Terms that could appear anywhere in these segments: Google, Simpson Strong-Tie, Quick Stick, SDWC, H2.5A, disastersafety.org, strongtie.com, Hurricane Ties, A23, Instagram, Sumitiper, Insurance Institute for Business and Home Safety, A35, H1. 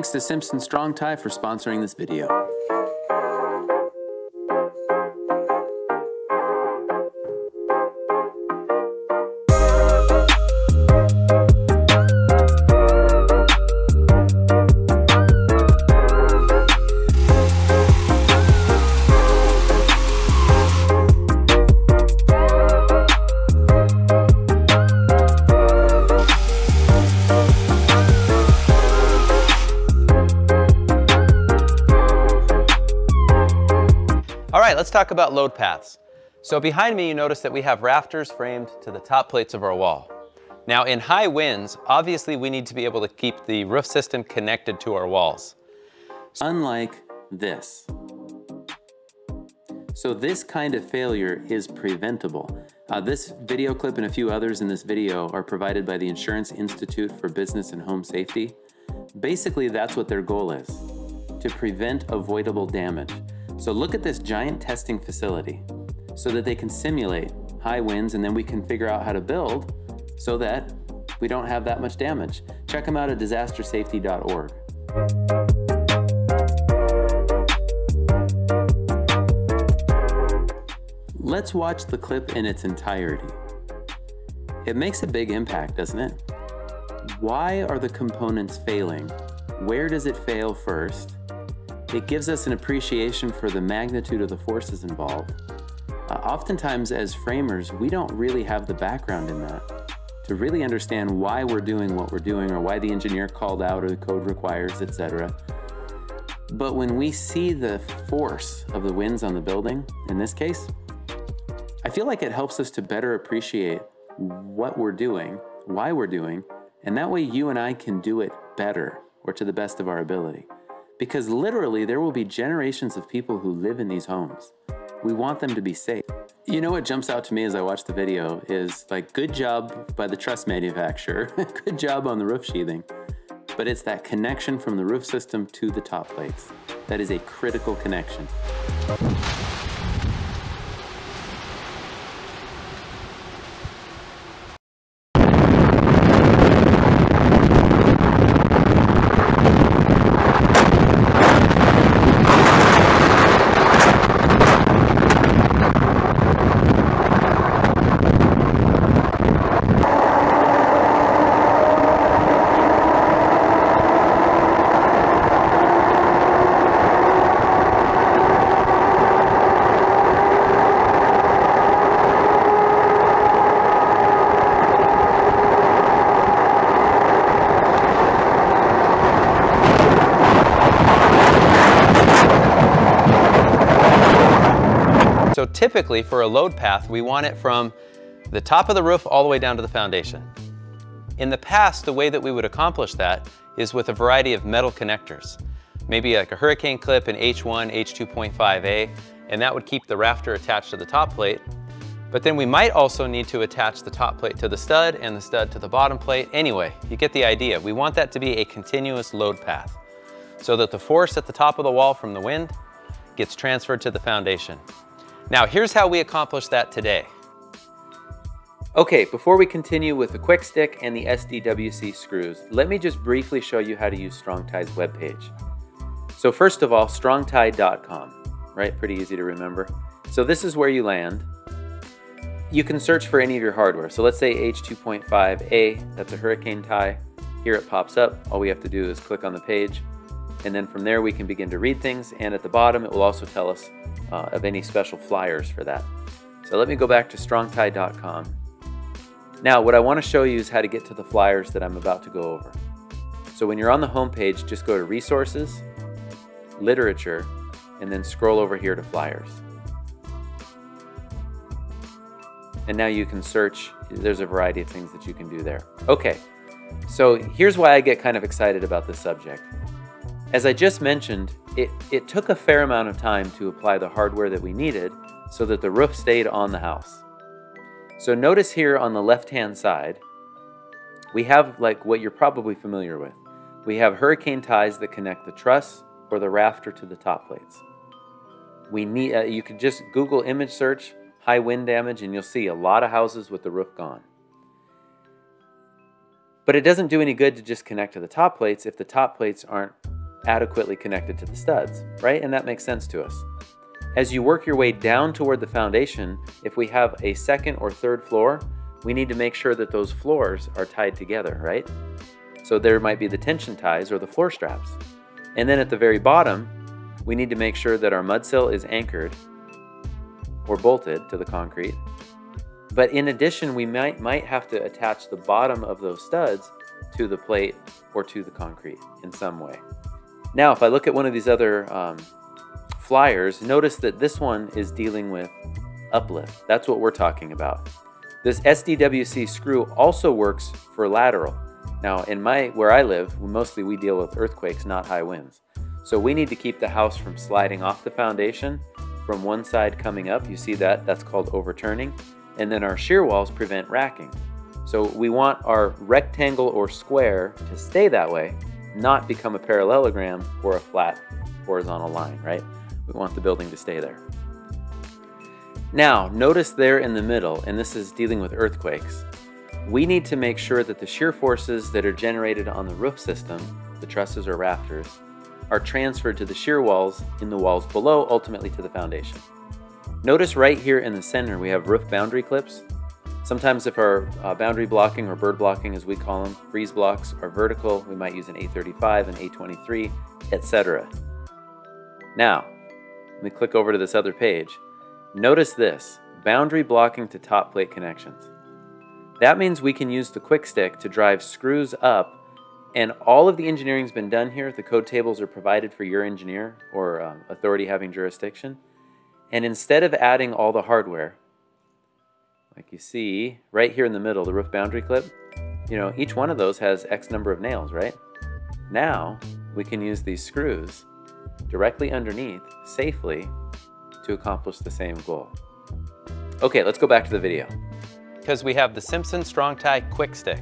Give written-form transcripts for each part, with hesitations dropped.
Thanks to Simpson Strong-Tie for sponsoring this video. Let's talk about load paths. So behind me, you notice that we have rafters framed to the top plates of our wall. Now in high winds, obviously we need to be able to keep the roof system connected to our walls. Unlike this. So this kind of failure is preventable. This video clip and a few others in this video are provided by the Insurance Institute for Business and Home Safety. Basically, that's what their goal is, to prevent avoidable damage. So look at this giant testing facility so that they can simulate high winds, and then we can figure out how to build so that we don't have that much damage. Check them out at disastersafety.org. Let's watch the clip in its entirety. It makes a big impact, doesn't it? Why are the components failing? Where does it fail first? It gives us an appreciation for the magnitude of the forces involved. Oftentimes as framers, we don't really have the background in that to really understand why we're doing what we're doing, or why the engineer called out or the code requires, etc. But when we see the force of the winds on the building, in this case, I feel like it helps us to better appreciate what we're doing, why we're doing, and that way you and I can do it better, or to the best of our ability. Because literally there will be generations of people who live in these homes. We want them to be safe. You know what jumps out to me as I watch the video is like, good job by the truss manufacturer, good job on the roof sheathing, but it's that connection from the roof system to the top plates. That is a critical connection. So typically for a load path, we want it from the top of the roof all the way down to the foundation. In the past, the way that we would accomplish that is with a variety of metal connectors, maybe like a hurricane clip, an H1, H2.5A, and that would keep the rafter attached to the top plate. But then we might also need to attach the top plate to the stud and the stud to the bottom plate. Anyway, you get the idea. We want that to be a continuous load path so that the force at the top of the wall from the wind gets transferred to the foundation. Now, here's how we accomplish that today. Okay, before we continue with the Quick Stick and the SDWC screws, let me just briefly show you how to use Strong-Tie's webpage. So first of all, strongtie.com, right? Pretty easy to remember. So this is where you land. You can search for any of your hardware. So let's say H2.5A, that's a hurricane tie. Here it pops up. All we have to do is click on the page. And then from there, we can begin to read things. And at the bottom, it will also tell us of any special flyers for that. So let me go back to strongtie.com. Now, what I want to show you is how to get to the flyers that I'm about to go over. So when you're on the home page, just go to Resources, Literature, and then scroll over here to Flyers. And now you can search. There's a variety of things that you can do there. Okay, so here's why I get kind of excited about this subject. As I just mentioned, it took a fair amount of time to apply the hardware that we needed so that the roof stayed on the house. So notice here on the left-hand side, we have like what you're probably familiar with. We have hurricane ties that connect the truss or the rafter to the top plates. We need, you could just Google image search, high wind damage, and you'll see a lot of houses with the roof gone. But it doesn't do any good to just connect to the top plates if the top plates aren't adequately connected to the studs, right? And that makes sense to us. As you work your way down toward the foundation, if we have a second or third floor, we need to make sure that those floors are tied together, right? So there might be the tension ties or the floor straps. And then at the very bottom, we need to make sure that our mud sill is anchored or bolted to the concrete. But in addition, we might have to attach the bottom of those studs to the plate or to the concrete in some way. Now, if I look at one of these other flyers, notice that this one is dealing with uplift. That's what we're talking about. This SDWC screw also works for lateral. Now, where I live, mostly we deal with earthquakes, not high winds. So we need to keep the house from sliding off the foundation from one side coming up. You see that? That's called overturning. And then our shear walls prevent racking. So we want our rectangle or square to stay that way, not become a parallelogram or a flat horizontal line, right? We want the building to stay there. Now, notice there in the middle, and this is dealing with earthquakes, we need to make sure that the shear forces that are generated on the roof system, the trusses or rafters, are transferred to the shear walls in the walls below, ultimately to the foundation. Notice right here in the center, we have roof boundary clips. Sometimes if our boundary blocking or bird blocking, as we call them, freeze blocks are vertical, we might use an A35, an A23, etc. Now, let me click over to this other page. Notice this, boundary blocking to top plate connections. That means we can use the Quick Stick to drive screws up, and all of the engineering's been done here. The code tables are provided for your engineer or authority having jurisdiction. And instead of adding all the hardware, like you see right here in the middle, the roof boundary clip, you know, each one of those has X number of nails, right? Now we can use these screws directly underneath safely to accomplish the same goal. Okay, let's go back to the video. Because we have the Simpson Strong-Tie Quick Stick.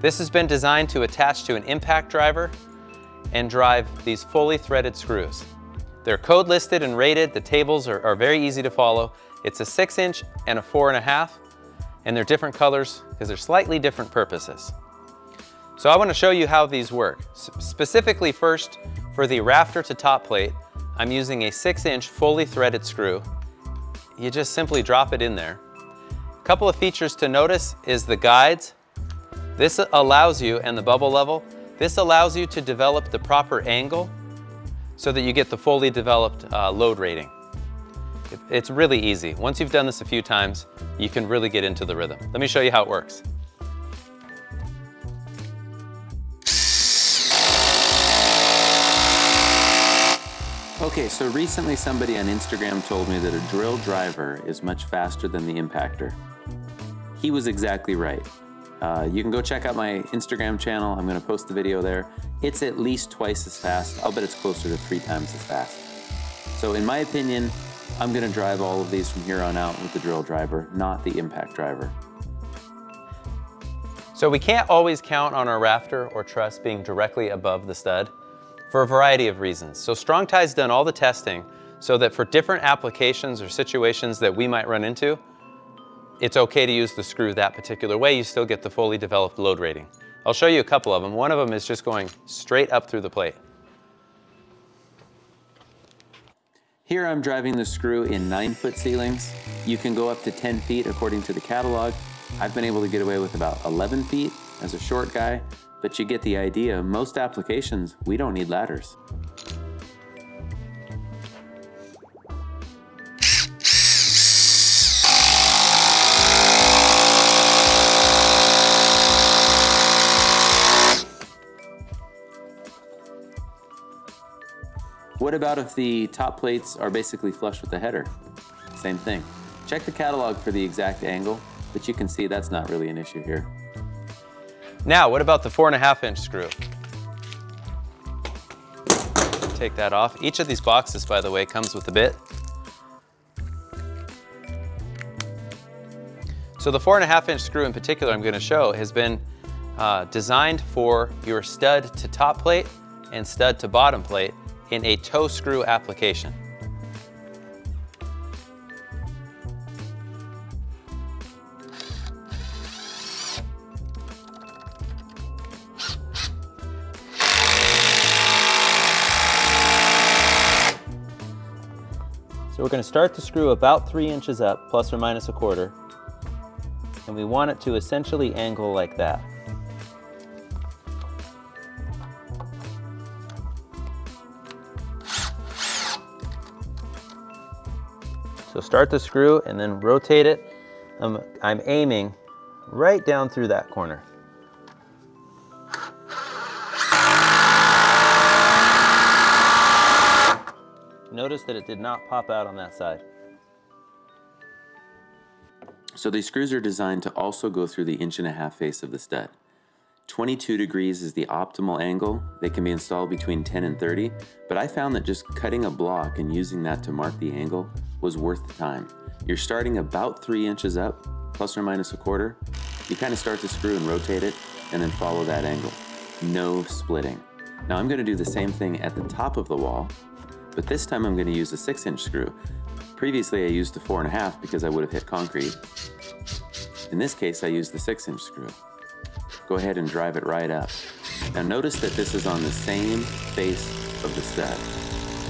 This has been designed to attach to an impact driver and drive these fully threaded screws. They're code listed and rated. The tables are very easy to follow. It's a 6-inch and a 4.5, and they're different colors because they're slightly different purposes. So I want to show you how these work. Specifically first, for the rafter to top plate, I'm using a 6-inch fully threaded screw. You just simply drop it in there. A couple of features to notice is the guides. This allows you, and the bubble level, this allows you to develop the proper angle so that you get the fully developed load rating. It's really easy. Once you've done this a few times, you can really get into the rhythm. Let me show you how it works. Okay, so recently somebody on Instagram told me that a drill driver is much faster than the impactor. He was exactly right. You can go check out my Instagram channel. I'm gonna post the video there. It's at least twice as fast. I'll bet it's closer to 3 times as fast. So in my opinion, I'm gonna drive all of these from here on out with the drill driver, not the impact driver. So we can't always count on our rafter or truss being directly above the stud for a variety of reasons. So Strong-Tie's done all the testing so that for different applications or situations that we might run into, it's okay to use the screw that particular way. You still get the fully developed load rating. I'll show you a couple of them. One of them is just going straight up through the plate. Here I'm driving the screw in 9-foot ceilings. You can go up to 10 feet according to the catalog. I've been able to get away with about 11 feet as a short guy, but you get the idea. Most applications, we don't need ladders. What about if the top plates are basically flush with the header? Same thing. Check the catalog for the exact angle, but you can see that's not really an issue here. Now, what about the 4.5-inch screw? Take that off. Each of these boxes, by the way, comes with a bit. So the 4.5-inch screw in particular I'm gonna show has been designed for your stud to top plate and stud to bottom plate in a toe screw application. So we're going to start the screw about 3 inches up, plus or minus a quarter, and we want it to essentially angle like that. So start the screw and then rotate it. I'm aiming right down through that corner. Notice that it did not pop out on that side. So these screws are designed to also go through the 1.5-inch face of the stud. 22 degrees is the optimal angle. They can be installed between 10 and 30, but I found that just cutting a block and using that to mark the angle was worth the time. You're starting about 3 inches up, plus or minus a quarter. You kind of start the screw and rotate it, and then follow that angle. No splitting. Now I'm gonna do the same thing at the top of the wall, but this time I'm gonna use a 6-inch screw. Previously I used a 4.5 because I would have hit concrete. In this case, I used the 6-inch screw. Go ahead and drive it right up. Now notice that this is on the same face of the stud.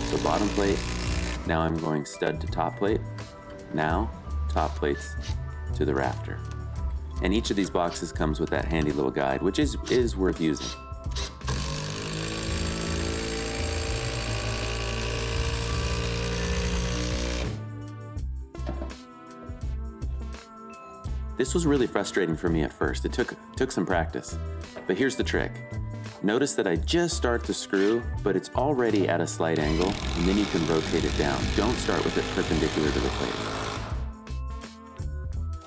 So bottom plate, now I'm going stud to top plate, now top plates to the rafter. And each of these boxes comes with that handy little guide, which is worth using. This was really frustrating for me at first. It took some practice, but here's the trick. Notice that I just start the screw, but it's already at a slight angle, and then you can rotate it down. Don't start with it perpendicular to the plate.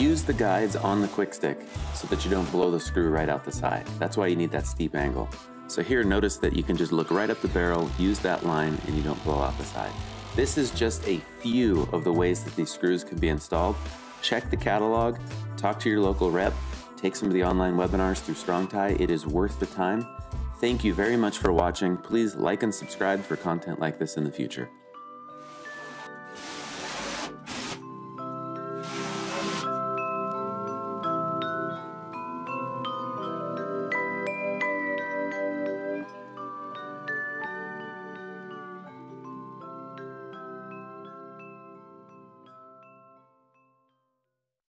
Use the guides on the quick stick so that you don't blow the screw right out the side. That's why you need that steep angle. So here, notice that you can just look right up the barrel, use that line, and you don't blow out the side. This is just a few of the ways that these screws can be installed. Check the catalog, talk to your local rep, take some of the online webinars through Strong Tie. It is worth the time. Thank you very much for watching. Please like and subscribe for content like this in the future.